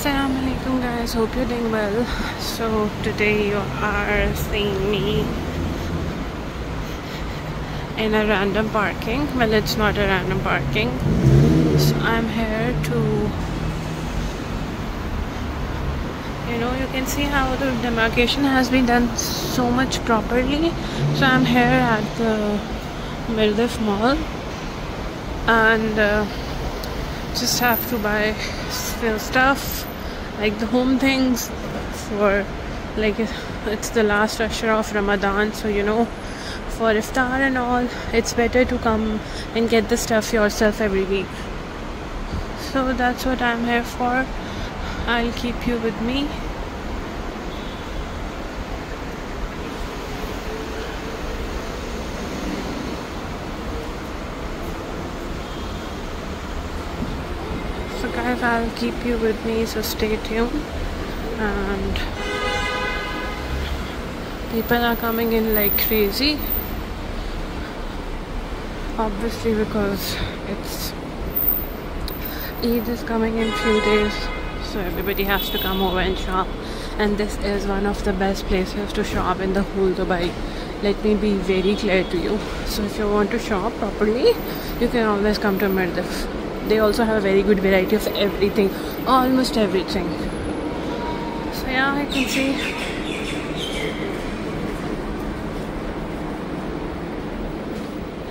Assalamualaikum guys, hope you're doing well. So today you are seeing me in a random parking. Well, it's not a random parking. So I'm here to, you can see how the demarcation has been done so much properly. So I'm here at the Mirdif Mall and just have to buy stuff like the home things for, like, it's the last usher of Ramadan, so for iftar and all, it's better to come and get the stuff yourself every week. So that's what I'm here for. I'll keep you with me. I'll keep you with me, so stay tuned. And people are coming in like crazy, obviously, because it's Eid is coming in few days, so everybody has to come over and shop. And this is one of the best places to shop in the whole Dubai. Let me be very clear to you. So if you want to shop properly, you can always come to Mirdif. They also have a very good variety of everything, almost everything. So yeah, I can see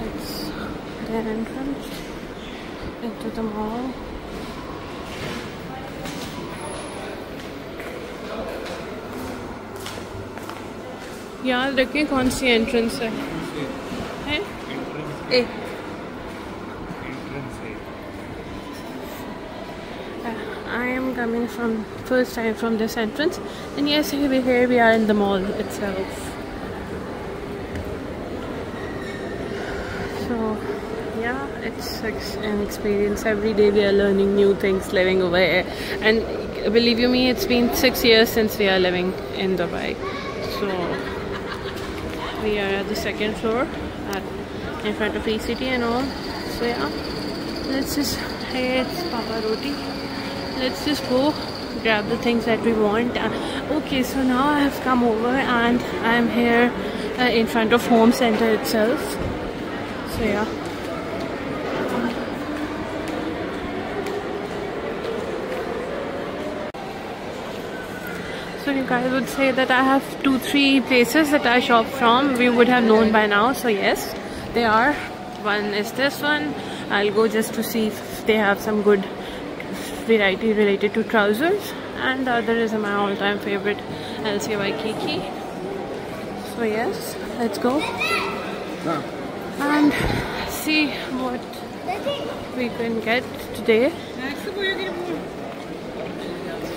it's their entrance into the mall. Yeah, look at which entrance is. Hey? Hey. I am coming from first time from this entrance, and yes, here we are in the mall itself. So yeah, it's an experience. Every day we are learning new things living over here, and believe you me, it's been 6 years since we are living in Dubai. So we are at the second floor in front of E-City and all. So yeah, hey, it's Papa Roti. Let's just go grab the things that we want. Okay, so now I have come over and I'm here in front of Home Center itself. So yeah. So you guys would say that I have 2-3 places that I shop from. We would have known by now. So yes, they are. One is this one. I'll go just to see if they have some good variety related to trousers, and the other is my all-time favorite, LC Waikiki. So yes, let's go and see what we can get today.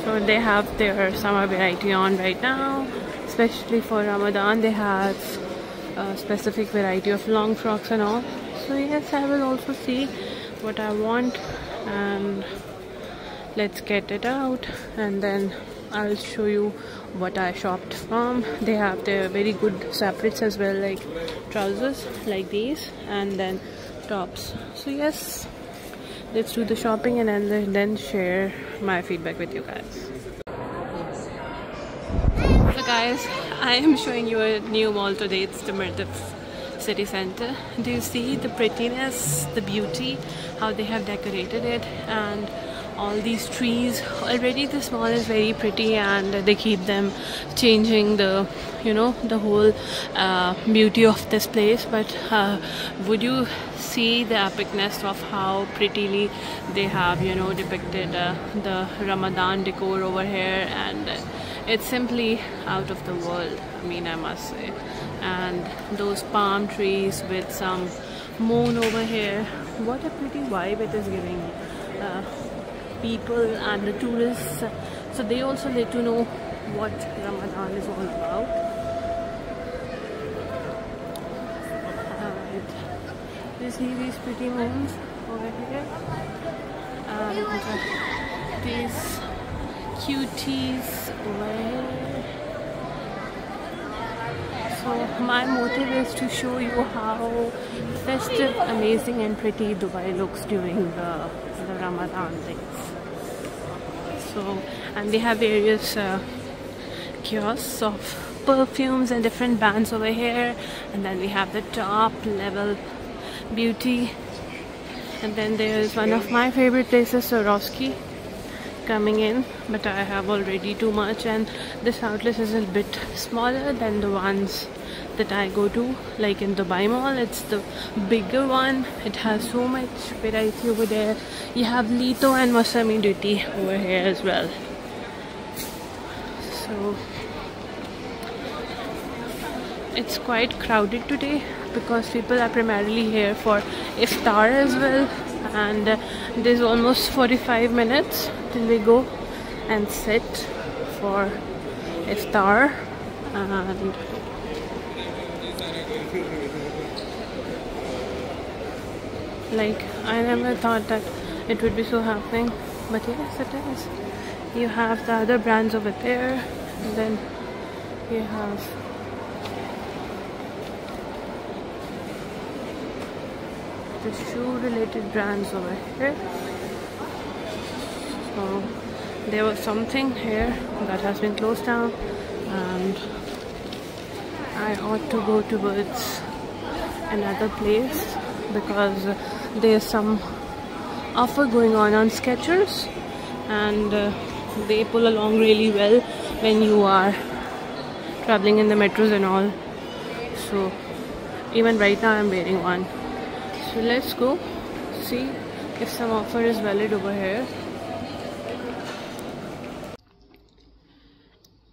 So they have their summer variety on right now, especially for Ramadan. They have a specific variety of long frocks and all. So yes, I will also see what I want, and let's get it out, and then I'll show you what I shopped from. They have their very good separates as well, like trousers like these, and then tops. So yes, let's do the shopping and then share my feedback with you guys. So guys, I am showing you a new mall today. It's the Mirdif City Center. Do you see the prettiness, the beauty, how they have decorated it, and all these trees? Already this mall is very pretty, and they keep them changing the the whole beauty of this place. But would you see the epicness of how prettily they have depicted the Ramadan decor over here? And it's simply out of the world, I mean, I must say. And those palm trees with some moon over here, what a pretty vibe it is giving. People and the tourists, so they also let you know what Ramadan is all about. You see these pretty moons over here, and these cuties over here. So my motive is to show you how festive, amazing and pretty Dubai looks during the Ramadan things. So and they have various kiosks of perfumes and different brands over here, and then we have the top level beauty, and then there is one of my favorite places, Swarovski, coming in, but I have already too much, and this outlet is a bit smaller than the ones that I go to, like in Dubai Mall. It's the bigger one, it has so much variety over there. You have Lito and Masami Dutti over here as well. So it's quite crowded today because people are primarily here for iftar as well, and there's almost 45 minutes till we go and sit for iftar. And like, I never thought that it would be so happening, but yes it is. You have the other brands over there, and then you have the shoe related brands over here. So there was something here that has been closed down, and I ought to go towards another place because there's some offer going on Skechers, and they pull along really well when you are traveling in the metros and all. So even right now I'm wearing one. So let's go see if some offer is valid over here.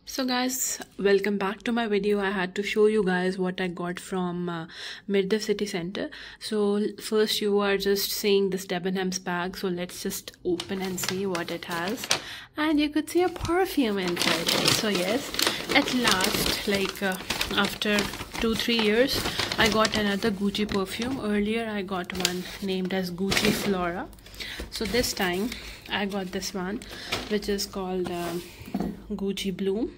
So guys, welcome back to my video. I had to show you guys what I got from Mirdif City Center. So first you are just seeing this Debenhams bag. So let's just open and see what it has. And you could see a perfume inside it. So yes, at last, like after 2-3 years, I got another Gucci perfume. Earlier I got one named as Gucci Flora. So this time I got this one, which is called Gucci Bloom,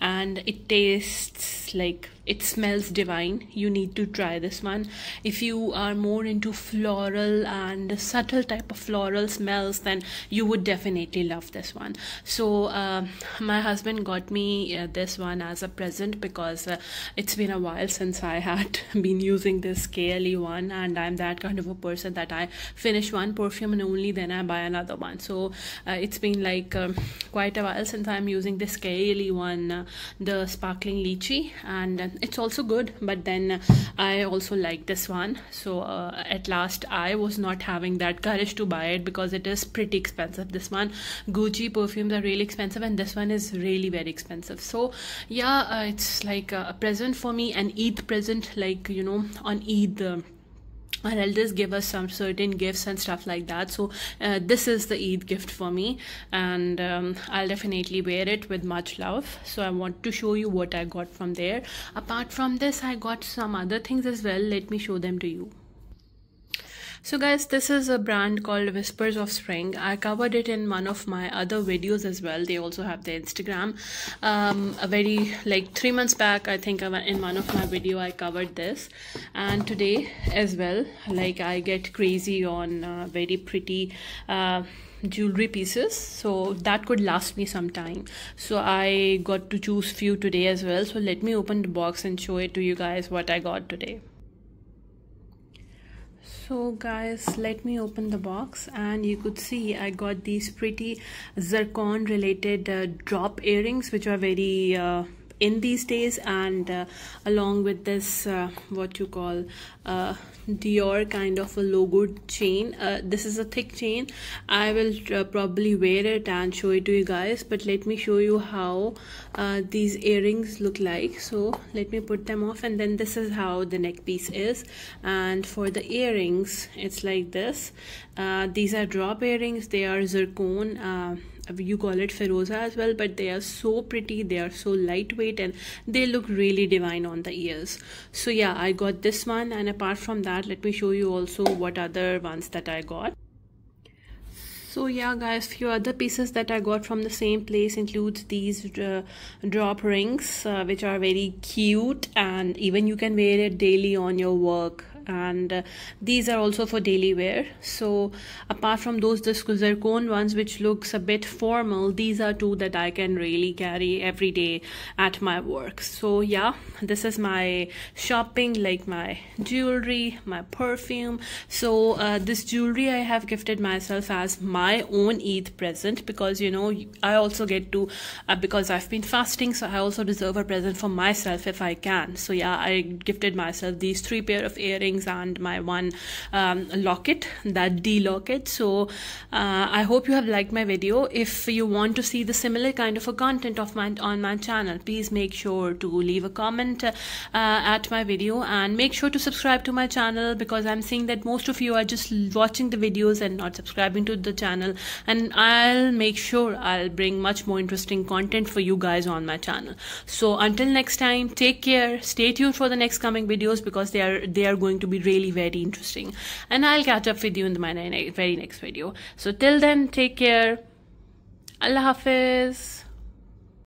and it tastes like, it smells divine. You need to try this one if you are more into floral and subtle type of floral smells, then you would definitely love this one. So my husband got me this one as a present because it's been a while since I had been using this KLE one, and I'm that kind of a person that I finish one perfume and only then I buy another one. So it's been like quite a while since I'm using this KLE one, the sparkling lychee, and it's also good, but then I also like this one. So at last I was not having that courage to buy it because it is pretty expensive. This one, Gucci perfumes are really expensive, and this one is really very expensive. So yeah, it's like a present for me, an Eid present, like, you know, on Eid our elders give us some certain gifts and stuff like that. So this is the Eid gift for me, and I'll definitely wear it with much love. So I want to show you what I got from there. Apart from this, I got some other things as well. Let me show them to you. So guys, this is a brand called Whispers of Spring. I covered it in one of my other videos as well. They also have their Instagram. A very, like, 3 months back, I think in one of my video I covered this, and today as well, like, I get crazy on very pretty jewelry pieces, so that could last me some time. So I got to choose few today as well. So let me open the box and show it to you guys what I got today. So guys, let me open the box, and you could see I got these pretty zircon related drop earrings, which are very in these days, and along with this what you call Dior kind of a logo chain. This is a thick chain. I will probably wear it and show it to you guys, but let me show you how these earrings look like. So let me put them off, and then this is how the neck piece is. And for the earrings, it's like this. These are drop earrings. They are zircon, you call it Feroza as well, but they are so pretty, they are so lightweight, and they look really divine on the ears. So yeah, I got this one, and apart from that, let me show you also what other ones that I got. So yeah guys, few other pieces that I got from the same place includes these drop rings, which are very cute, and even you can wear it daily on your work and these are also for daily wear. So apart from those, the zircon ones which looks a bit formal, these are two that I can really carry every day at my work. So yeah, this is my shopping, like my jewelry, my perfume. So this jewelry I have gifted myself as my own Eid present, because you know I also get to because I've been fasting, so I also deserve a present for myself if I can. So yeah, I gifted myself these 3 pair of earrings and my one locket, that D Locket. So I hope you have liked my video. If you want to see the similar kind of a content of mine on my channel, please make sure to leave a comment at my video, and make sure to subscribe to my channel, because I'm seeing that most of you are just watching the videos and not subscribing to the channel, and I'll make sure I'll bring much more interesting content for you guys on my channel. So until next time, take care, stay tuned for the next coming videos, because they are going to be really very interesting, and I'll catch up with you in my very next video. So till then, take care. Allah Hafiz.